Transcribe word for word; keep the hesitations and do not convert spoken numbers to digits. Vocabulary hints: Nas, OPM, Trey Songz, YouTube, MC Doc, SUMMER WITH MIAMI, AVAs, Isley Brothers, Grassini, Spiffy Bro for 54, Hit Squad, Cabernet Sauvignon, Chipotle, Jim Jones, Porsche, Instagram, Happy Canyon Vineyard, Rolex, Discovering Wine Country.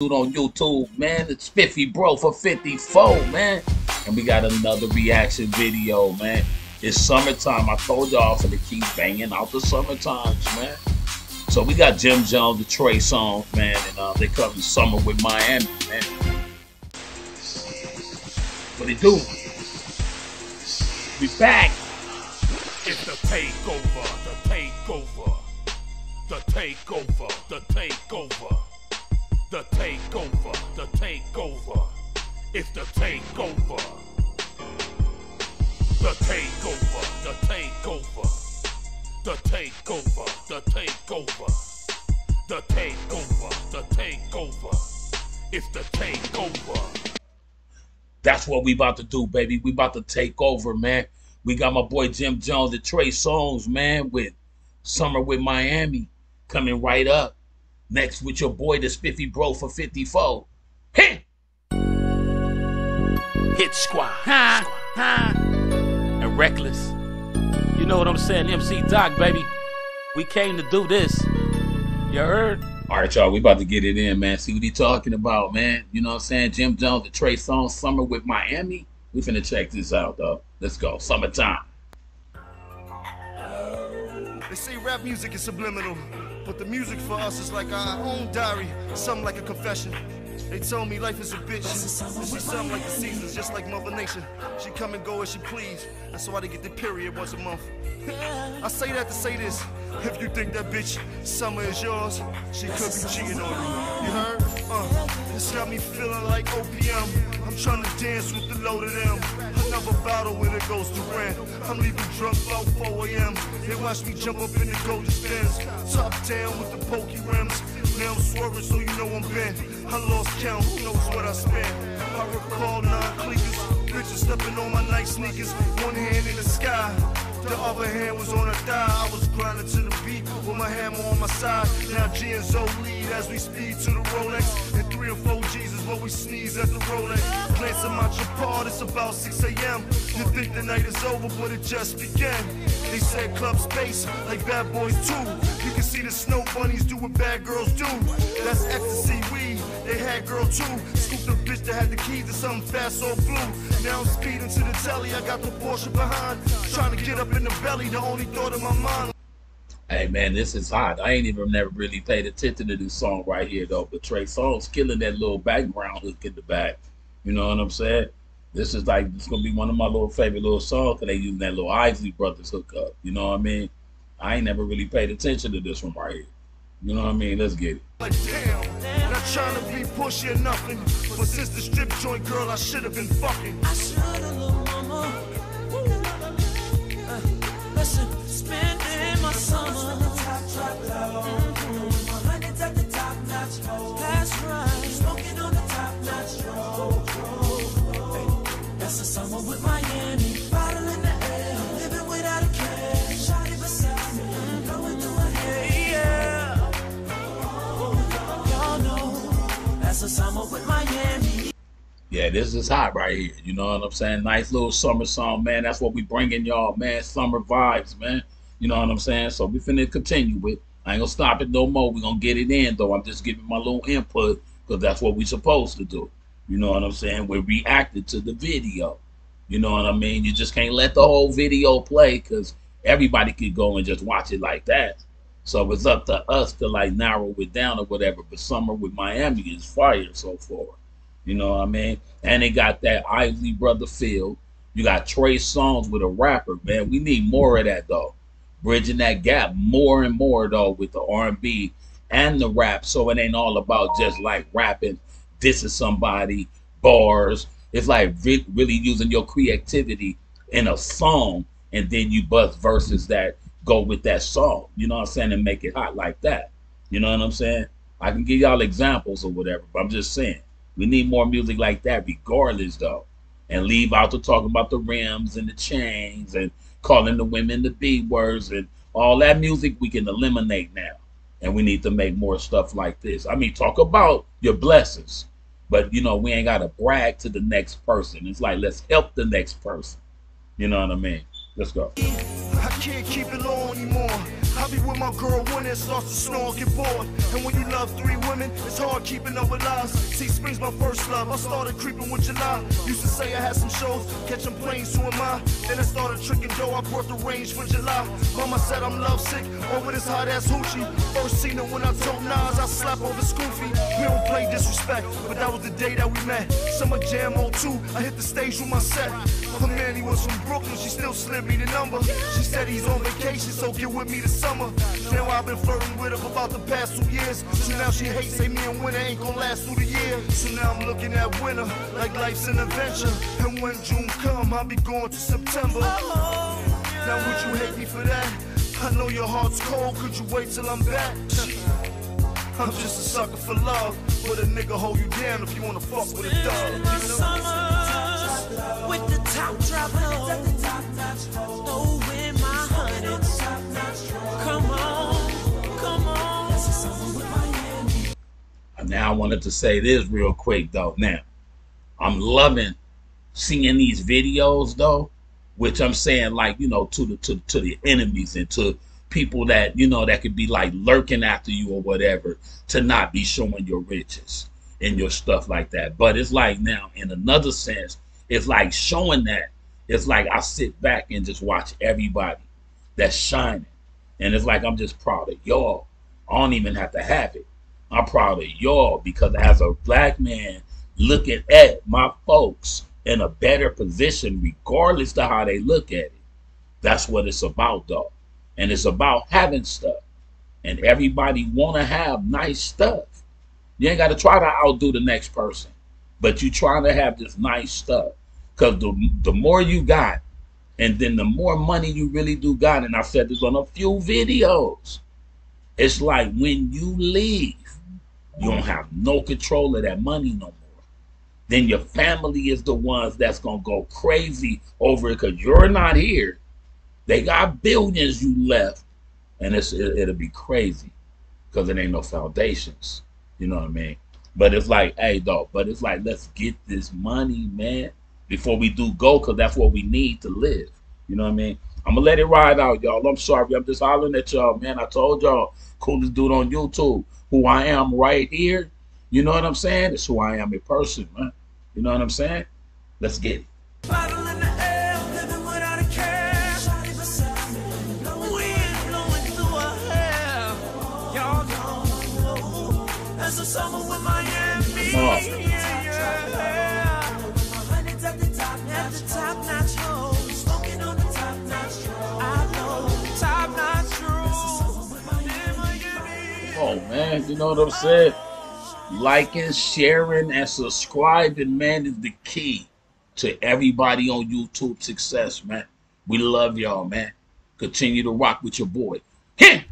dude on YouTube, man. It's Spiffy Bro for fifty-four, man. And we got another reaction video, man. It's summertime. I told y'all for to keep banging out the summertimes, man. So we got Jim Jones, the Trey Songz, man, and uh, they covered Summer with Miami, man. What they do? We back. It's the takeover, the takeover, the takeover, the takeover, the takeover, the takeover. It's the takeover, the takeover, the takeover, the takeover, the takeover, the takeover, the takeover. It's the takeover. That's what we about to do, baby. We about to take over, man. We got my boy Jim Jones and Trey Songz, man, with Summer with Miami coming right up. Next with your boy, the Spiffy Bro for fifty-four. Hit! Hit Squad. Ha, ha. And Reckless. You know what I'm saying? M C Doc, baby. We came to do this. You heard? All right, y'all. We about to get it in, man. See what he talking about, man. You know what I'm saying? Jim Jones and Trey Songz, Summer with Miami. We finna check this out, though. Let's go. Summertime. They say rap music is subliminal, but the music for us is like our own diary, something like a confession. They told me life is a bitch, and she's something like the seasons, just like Mother Nation. She come and go as she please, that's why they get the period once a month. I say that to say this, if you think that bitch Summer is yours, she could be cheating on you. You heard? Uh, this got me feeling like O P M. I'm trying to dance with the load of them. Another battle when it goes to rent. I'm leaving drunk about four A M They watch me jump up in the golden stands, top down with the pokey rims. Now I'm swerving, so you know I'm bent. I lost count, who knows what I spent. I recall non-cleavers, bitches stepping on my night sneakers. One hand in the sky, the other hand was on her thigh. I was grinding to the beat with my hammer on my side. Now G and Zoe lead as we speed to the Rolex. And three or four G's is what we sneeze at the Rolex. Glancing my Chipotle, it's about six A M You think the night is over, but it just began. They said club space, like Bad Boys two. You can see the snow bunnies do what bad girls do. That's ecstasy weed. They had girl too. Scooped the bitch that had the keys to something fast or blue. Now I'm speeding to the telly. I got the Porsche behind. Trying to get up in the belly. The only thought in my mind. Hey man, this is hot. I ain't even never really paid attention to this song right here though. But Trey Songz killing that little background hook in the back. You know what I'm saying? This is like, it's gonna be one of my little favorite little songs. Cause they using that little Isley Brothers hook up. You know what I mean? I ain't never really paid attention to this one right here. You know what I mean? Let's get it. Like, damn, not trying to be pushy or nothing, but since the strip joint, girl, I should have been fucking. I should have, little mama. Uh, listen, spending my summer. My money's at the top notch. That's right. Smoking on the top notch. That's the summer with Miami. Bottle in the air. Living without a care. Shawty beside me. Blowing through her hair. With Miami. Yeah, this is hot right here. You know what I'm saying? Nice little summer song, man. That's what we bringing y'all, man. Summer vibes, man. You know what I'm saying? So we finna continue with. I ain't gonna stop it no more. We gonna get it in though. I'm just giving my little input because that's what we supposed to do. You know what I'm saying? We're reacting to the video. You know what I mean? You just can't let the whole video play because everybody could go and just watch it like that. So it's up to us to like narrow it down or whatever. But Summer with Miami is fire so far. You know what I mean? And they got that Isley Brother feel. You got Trey Songz with a rapper, man. We need more of that though. Bridging that gap more and more though with the R and B and the rap. So it ain't all about just like rapping, dissing somebody, bars. It's like re really using your creativity in a song and then you bust verses that go with that song, you know what I'm saying, and make it hot like that. You know what I'm saying? I can give y'all examples or whatever, but I'm just saying we need more music like that regardless though. And leave out the talking about the rims and the chains and calling the women the B words and all that music we can eliminate now. And we need to make more stuff like this. I mean, talk about your blessings, but you know, we ain't gotta brag to the next person. It's like, let's help the next person. You know what I mean? Let's go. I can't keep it low anymore. I be with my girl when it starts to snow and get bored. And when you love three women, it's hard keeping up with lies. See, spring's my first love, I started creeping with July. Used to say I had some shows, catching planes, who am I? Then I started tricking dough, I brought the range for July. Mama said I'm lovesick over this hot-ass hoochie. First seen her when I told Nas I slap over Scoofy. We don't play disrespect, but that was the day that we met. Summer Jam oh two, I hit the stage with my set. Her man, he was from Brooklyn, she still slid me the number. She said he's on vacation, so get with me this summer. Now I've been flirting with her for about the past two years. So now she hates, say me and winter ain't gonna last through the year. So now I'm looking at winter like life's an adventure. And when June come, I'll be going to September. Now would you hate me for that? I know your heart's cold, could you wait till I'm back? I'm just a sucker for love, but a nigga hold you down if you wanna fuck with a dog. You know? With the top drop hoe, throw in my honey. Come on, come on. Now I wanted to say this real quick though. Now I'm loving seeing these videos though, which I'm saying like you know to the to to the enemies and to people that, you know, that could be like lurking after you or whatever, to not be showing your riches and your stuff like that. But it's like now in another sense, it's like showing that. It's like I sit back and just watch everybody that's shining. And it's like I'm just proud of y'all. I don't even have to have it. I'm proud of y'all because as a black man looking at my folks in a better position, regardless to how they look at it, that's what it's about, though. And it's about having stuff. And everybody wanna have nice stuff. You ain't gotta try to outdo the next person. But you try to have this nice stuff. Cause the, the more you got, and then the more money you really do got, and I said this on a few videos, it's like when you leave, you don't have no control of that money no more. Then your family is the ones that's gonna go crazy over it cause you're not here. They got billions you left, and it's, it, it'll be crazy because it ain't no foundations. You know what I mean? But it's like, hey, dog, but it's like, let's get this money, man, before we do go because that's what we need to live. You know what I mean? I'm going to let it ride out, y'all. I'm sorry. I'm just hollering at y'all, man. I told y'all, coolest dude on YouTube, who I am right here. You know what I'm saying? It's who I am in person, man. You know what I'm saying? Let's get it. Summer with Miami. Oh. Yeah, yeah. With my hundreds at the top, at the top notch roll. Smoking on the top notch roll. I know top notch roll. Oh man, you know what I'm saying? Liking, sharing, and subscribing, man, is the key to everybody on YouTube success, man. We love y'all, man. Continue to rock with your boy. Hit.